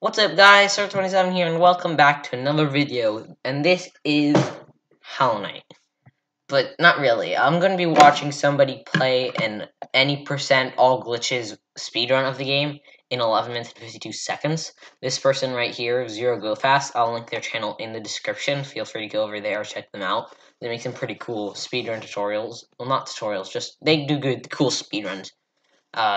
What's up guys, Sir27 here and welcome back to another video, and this is Hollow Knight. But not really, I'm going to be watching somebody play an any percent all glitches speedrun of the game in 11 minutes and 52 seconds. This person right here, ZeroGoFast, I'll link their channel in the description, feel free to go over there, check them out. They make some pretty cool speedrun tutorials, well not tutorials, just they do good, cool speedruns.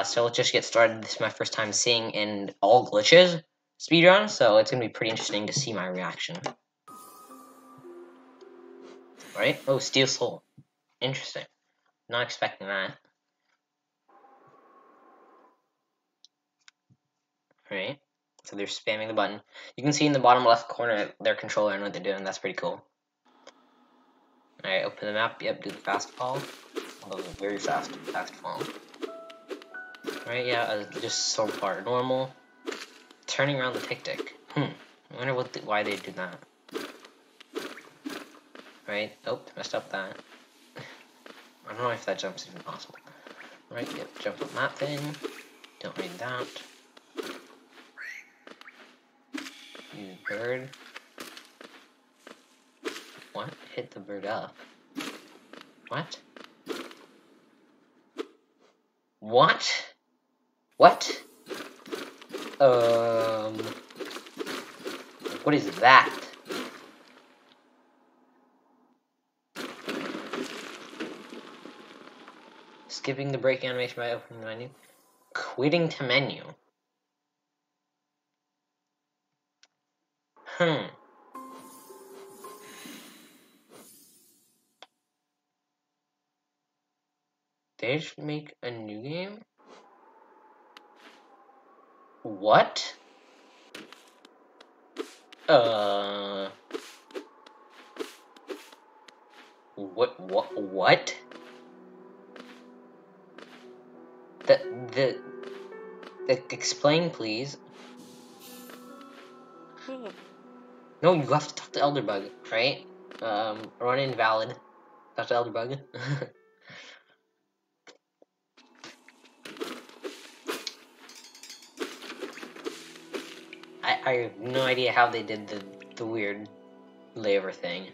So let's just get started. This is my first time seeing an all glitches speedrun, so it's going to be pretty interesting to see my reaction. Right? Oh, Steel Soul. Interesting. Not expecting that. Alright. So they're spamming the button. You can see in the bottom left corner their controller and what they're doing. That's pretty cool. Alright, open the map. Yep, do the fast fall. Although it was very fast fall. Alright, yeah, just so far normal. Turning around the tick-tick. I wonder what why they do that. Right? Oh, messed up that. I don't know if that jump's even possible. Right, yep, jump on that thing. Don't need that. Use bird. What? Hit the bird up. What? What? What? What is that? Skipping the break animation by opening the menu. Quitting to menu. They just make a new game? What? What? Explain, please. No, you have to talk to Elderbug, right? Run invalid. Talk to Elderbug. I have no idea how they did the weird layover thing.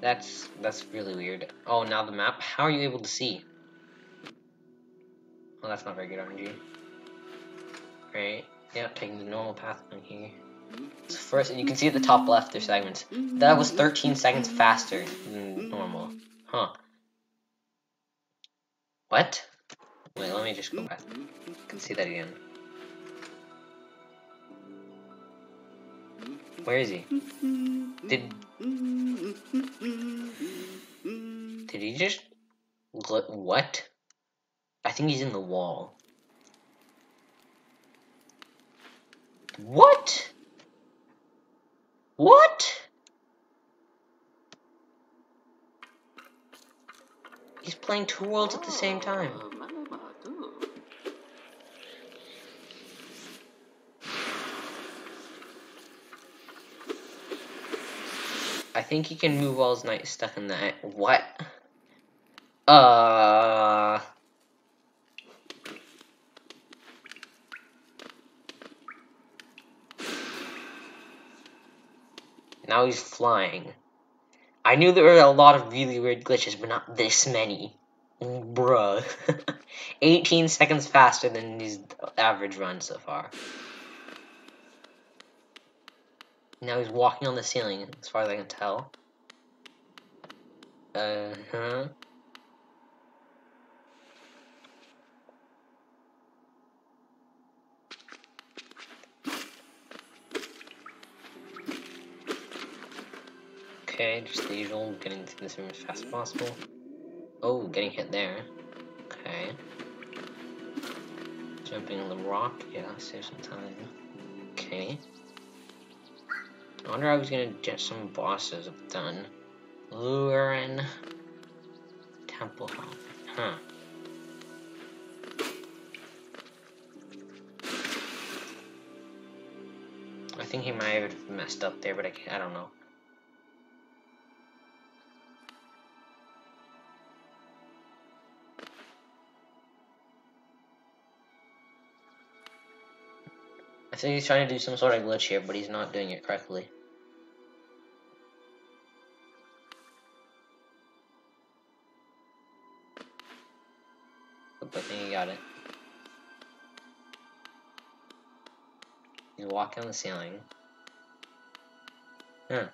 That's really weird. Oh, now the map. How are you able to see? Well, that's not very good RNG. Right? Yeah, taking the normal path on here. So first, you can see at the top left there's segments. That was 13 seconds faster than normal. Huh. What? Wait, let me just go back. You can see that again. Where is he? Did he just... What? I think he's in the wall. What? What? He's playing two worlds at the same time. I think he can move while his knight is stuck in that. What? Now he's flying. I knew there were a lot of really weird glitches, but not this many. Bruh. 18 seconds faster than his average run so far. Now he's walking on the ceiling, as far as I can tell. Uh-huh. Okay, just the usual, getting through this room as fast as possible. Oh, getting hit there. Okay. Jumping on the rock. Yeah, save some time. Okay. I wonder how I was gonna get some bosses done. Lurien. Temple Hall. Huh. I think he might have messed up there, but I don't know. I think he's trying to do some sort of glitch here, but he's not doing it correctly. Oop, I think he got it. He's walking on the ceiling. Huh.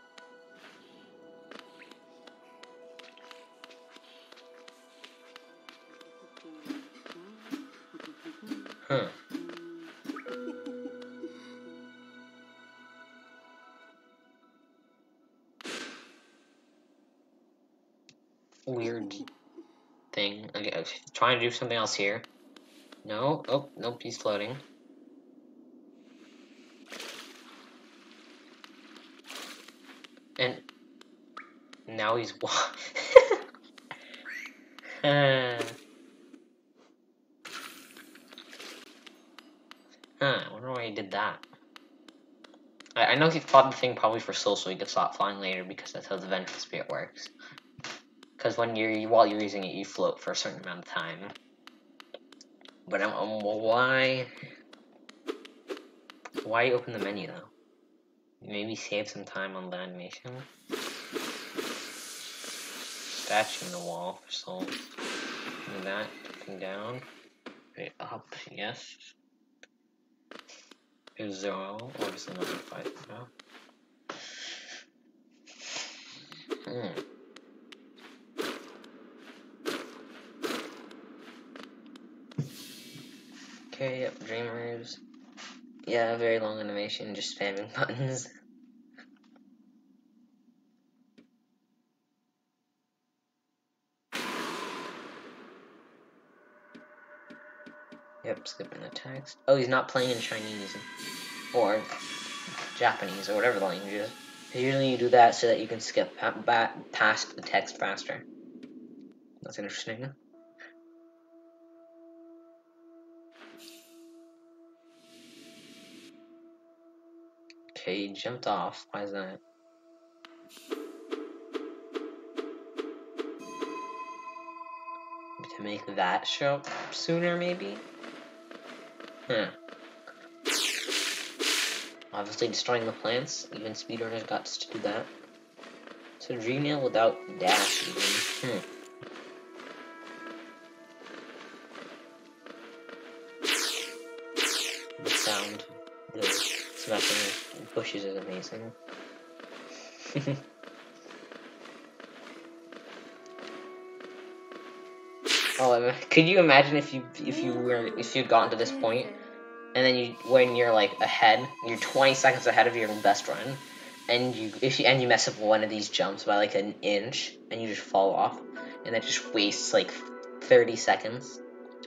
Huh. Weird thing. Okay, I'm trying to do something else here. No. Oh, nope, he's floating. And now he's I wonder why he did that. I know he fought the thing probably for soul so he could stop flying later, because that's how the Vengeful Spirit works. Because when while you're using it, you float for a certain amount of time. But why open the menu though? Maybe save some time on the animation. Statue in the wall for soul. And that thing down. Right up, yes. Is 0 or is it another 5 0? Hmm. Okay, yep, dreamers. Yeah, very long animation, just spamming buttons. Yep, skipping the text. Oh, he's not playing in Chinese. Or Japanese, or whatever the language is. Usually you do that so that you can skip past the text faster. That's interesting. He jumped off. Why is that? To make that show up sooner, maybe? Huh. Obviously, destroying the plants. Even speedrunners got to do that. So, Dream Nail without dash, even. Hmm. Smashing bushes is amazing. Oh, could you imagine if you'd gotten to this point, and then when you're like ahead, you're 20 seconds ahead of your best run, and you mess up one of these jumps by like an inch, and you just fall off, and that just wastes like 30 seconds.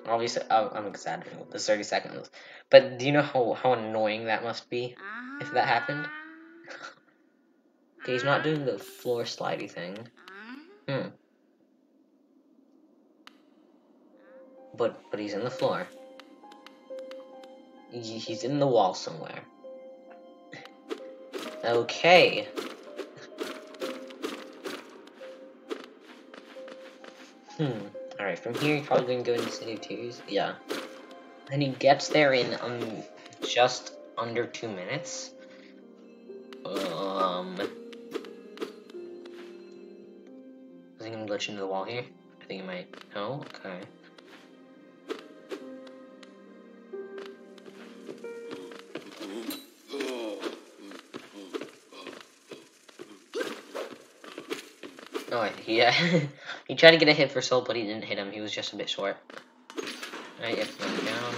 Obviously, I'm exaggerating with the 30 seconds, but do you know how annoying that must be if that happened? Okay, he's not doing the floor slidey thing. Hmm. But he's in the floor. He's in the wall somewhere. Okay. Hmm. Alright, from here he's probably gonna go into City of Tears. Yeah. And he gets there in just under 2 minutes. I think I'm glitching into the wall here. I think he might. No? Okay. Oh, yeah. He tried to get a hit for soul, but he didn't hit him. He was just a bit short. Alright, yep, going down.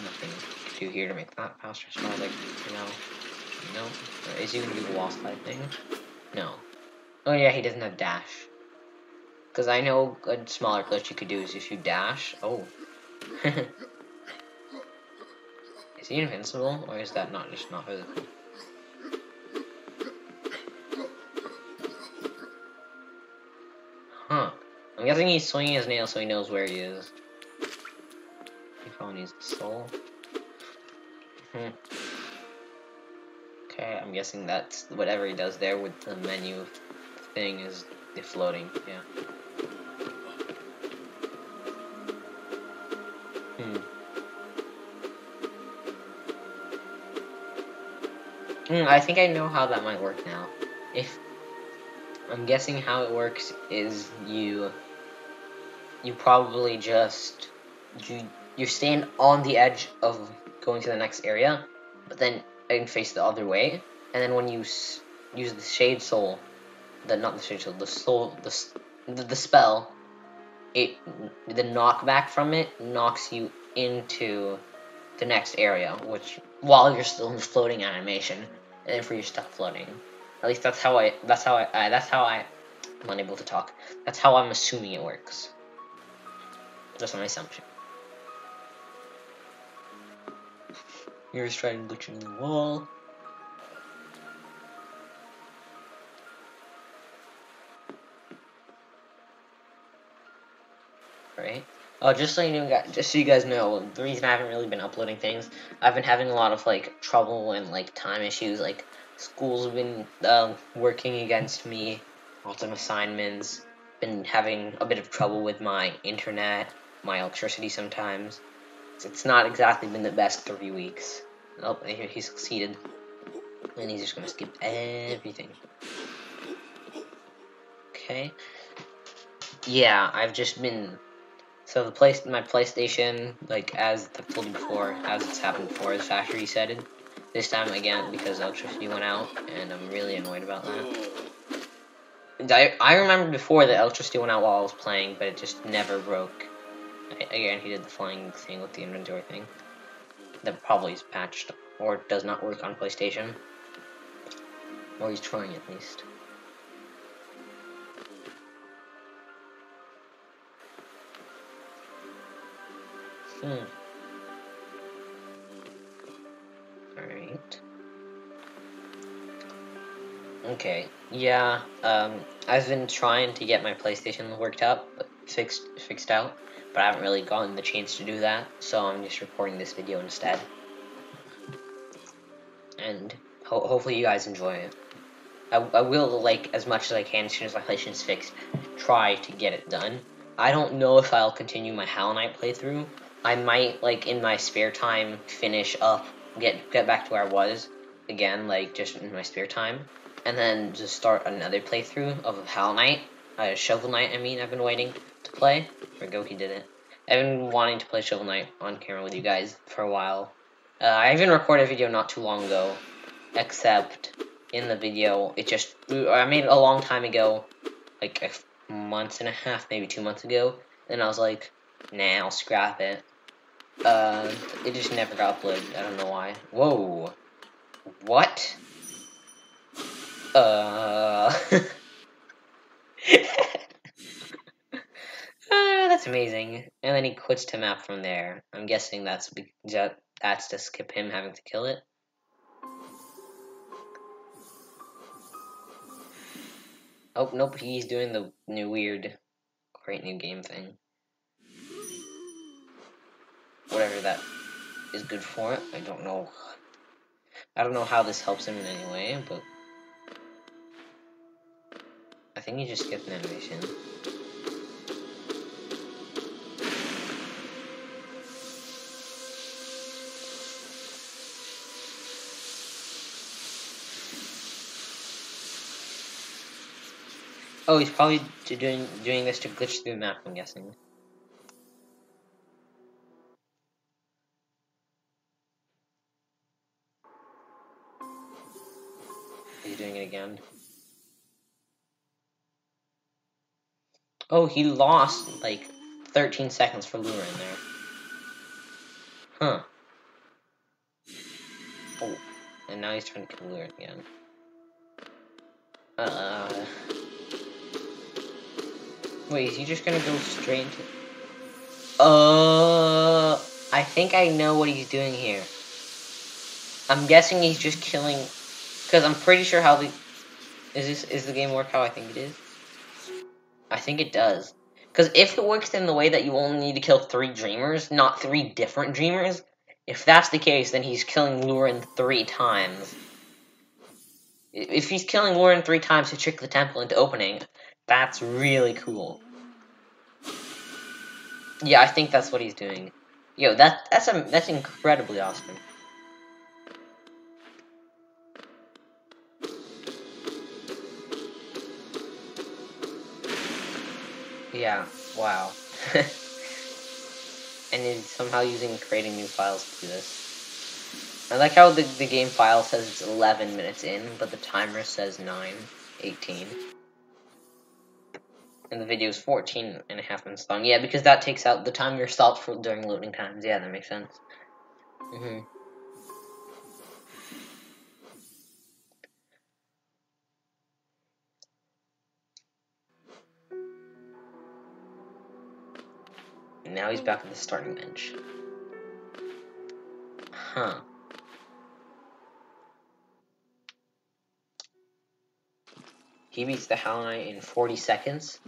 Nothing to do here to make that faster, so I was like, no. Or is he gonna do the wall slide thing? No. Oh yeah, he doesn't have dash. Because I know a smaller glitch you could do is if you dash. Oh. Is he invincible, or is that just not really cool? I'm guessing he's swinging his nail so he knows where he is. He probably needs a soul. Okay, I'm guessing that's whatever he does there with the menu thing is the floating, yeah. I think I know how that might work now. If I'm guessing how it works is you probably just you stand on the edge of going to the next area, but then and face the other way, and then when you use the Shade Soul, the spell, the knockback from it knocks you into the next area, which while you're still in the floating animation, and then for you stuck floating. At least I'm unable to talk. That's how I'm assuming it works. That's my assumption. You're just trying to glitch in the wall. Right. Oh, just so you guys know, the reason I haven't really been uploading things, I've been having a lot of trouble and time issues. School's been working against me, lots of assignments. Been having a bit of trouble with my internet, my electricity sometimes. It's not exactly been the best 3 weeks. Oh, he succeeded, and he's just gonna skip everything. Okay. Yeah, I've just been. So my PlayStation, as I've told you before, as it's happened before, is factory resetted. This time again because electricity went out, and I'm really annoyed about that. I remember before that electricity went out while I was playing, but it just never broke. Again, he did the flying thing with the inventory thing. That probably is patched, or does not work on PlayStation. Or he's trying at least. Alright. Okay, yeah, I've been trying to get my PlayStation worked up, but fixed out, but I haven't really gotten the chance to do that, so I'm just recording this video instead. And hopefully you guys enjoy it. I will, as much as I can, as soon as my PlayStation's fixed, try to get it done. I don't know if I'll continue my Hollow Knight playthrough. I might, in my spare time, finish up, get back to where I was, again, just in my spare time, and then just start another playthrough of Hollow Knight, Shovel Knight, I mean, I've been waiting to play, or Goki did it. I've been wanting to play Shovel Knight on camera with you guys for a while. I even recorded a video not too long ago, except in the video, I made it a long time ago, a month and a half, maybe 2 months ago, and I was like, nah, I'll scrap it. It just never got uploaded. I don't know why. Whoa. What? That's amazing. And then he quits to map from there. I'm guessing that's to skip him having to kill it. Oh, nope, he's doing the new weird, great new game thing. Whatever that is good for, I don't know. I don't know how this helps him in any way, but I think he just skipped an animation. Oh, he's probably doing this to glitch through the map, I'm guessing. He's doing it again. Oh, he lost, 13 seconds for Lurien in there. Huh. Oh, and now he's trying to kill Lurien again. Wait, is he just gonna go straight into... I think I know what he's doing here. I'm guessing he's just killing... Because I'm pretty sure how the... Is the game work how I think it is? I think it does. Because if it works in the way that you only need to kill 3 dreamers, not 3 different dreamers, if that's the case, then he's killing Lurien 3 times. If he's killing Lurien 3 times to trick the temple into opening... That's really cool. Yeah, I think that's what he's doing. Yo, that's incredibly awesome. Yeah, wow. And it's somehow using creating new files to do this. I like how the game file says it's 11 minutes in, but the timer says 9:18. And the video is 14 and a half minutes long. Yeah, because that takes out the time you're stopped for during loading times. Yeah, that makes sense. Mm-hmm. And now he's back at the starting bench. Huh. He beats the Hollow Knight in 40 seconds?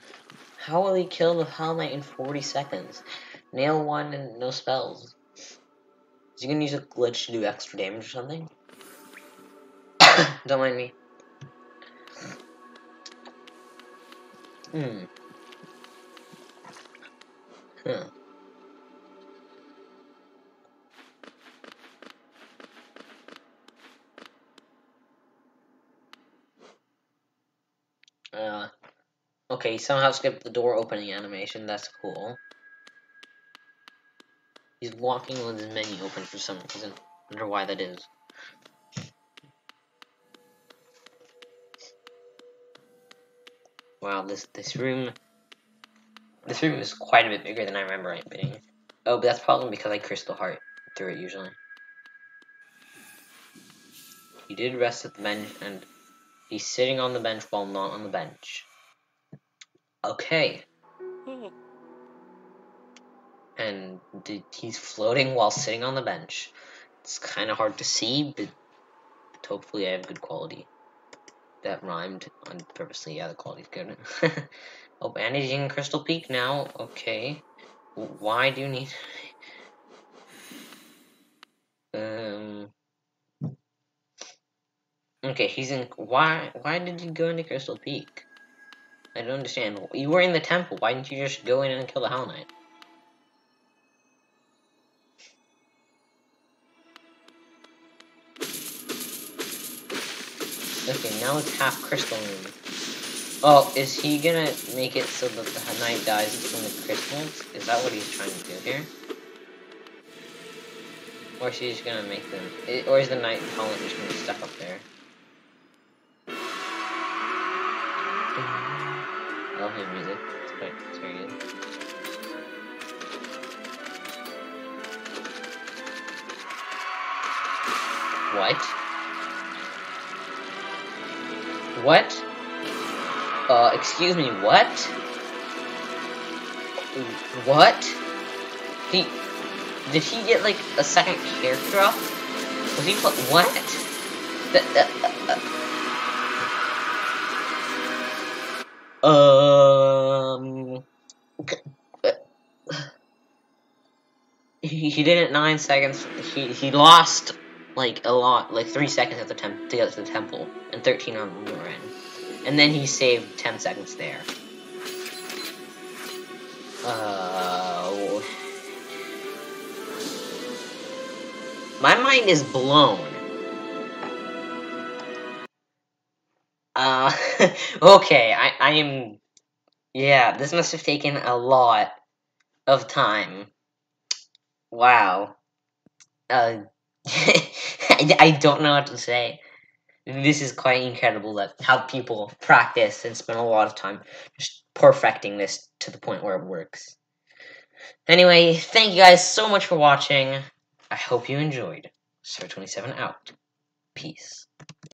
How will he kill the Hollow Knight in 40 seconds? Nail one and no spells. Is he gonna use a glitch to do extra damage or something? Don't mind me. Hmm. Huh. Okay, somehow skipped the door opening animation, that's cool. He's walking with his menu open for some reason. I wonder why that is. Wow, this room is quite a bit bigger than I remember it being. Oh, but that's probably because I Crystal Heart through it usually. He did rest at the bench, and he's sitting on the bench while not on the bench. Okay. And he's floating while sitting on the bench. It's kind of hard to see, but hopefully I have good quality. That rhymed on purposely. Yeah, the quality's good. Oh, bandaging Crystal Peak now. Okay. Why do you need... Okay, he's in... Why did you go into Crystal Peak? I don't understand. You were in the temple. Why didn't you just go in and kill the Hollow Knight? Okay, now it's half crystal moon. Oh, is he gonna make it so that the Knight dies from the crystals? Is that what he's trying to do here? Or is he just gonna make them? Or is the Knight and Hollow Knight just gonna be stuck up there? I love his music. It's very good. What? What? Excuse me, what? What? Did he get, like, a second character up? Was he what? He did it 9 seconds, he lost... like, a lot, like, 3 seconds at the to get to the temple, and 13 on Lurien. And then he saved 10 seconds there. My mind is blown. Okay, I am... Yeah, this must have taken a lot of time. Wow. I don't know what to say. This is quite incredible that how people practice and spend a lot of time just perfecting this to the point where it works. Anyway, thank you guys so much for watching. I hope you enjoyed. Sir27 out. Peace.